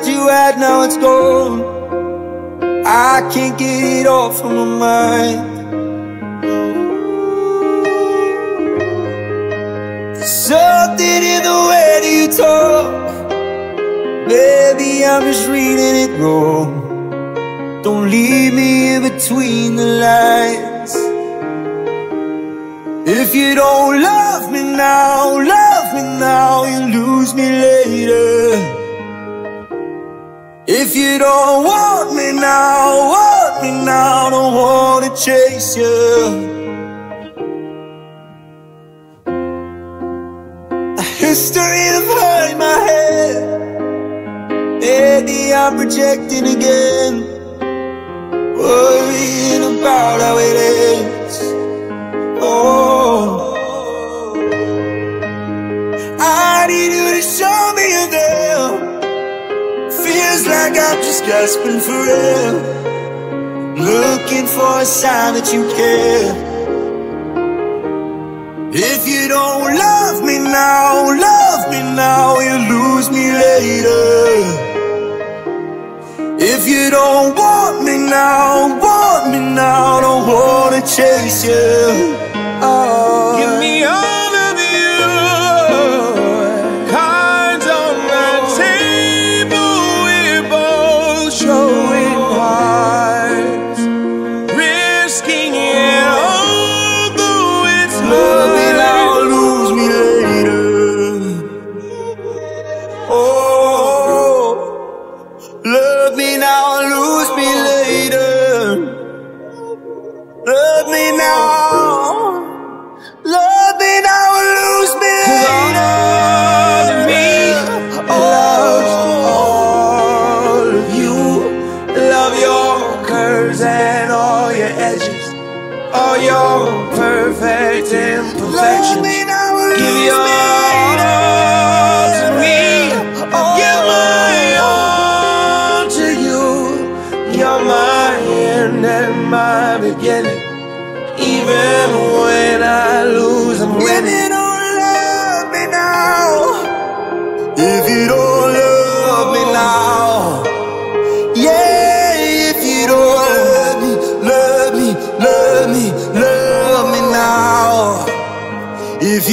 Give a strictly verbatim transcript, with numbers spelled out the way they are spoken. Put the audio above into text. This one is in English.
that you had, now it's gone. I can't get it off from my mind. There's something in the way that you talk. Baby, I'm just reading it wrong. Don't leave me in between the lines. If you don't love me now, love me now, you'll lose me later. If you don't want me now, want me now, don't wanna chase you. A history of hurt in my head. Maybe I'm projecting again, worrying about how it ends. Oh, I need you to show me you're there. Feels like I'm just gasping for air, looking for a sign that you care. If you don't love me now, love me now, you'll lose me later. If you don't want me now, want me now, don't wanna chase you. Oh, give me all.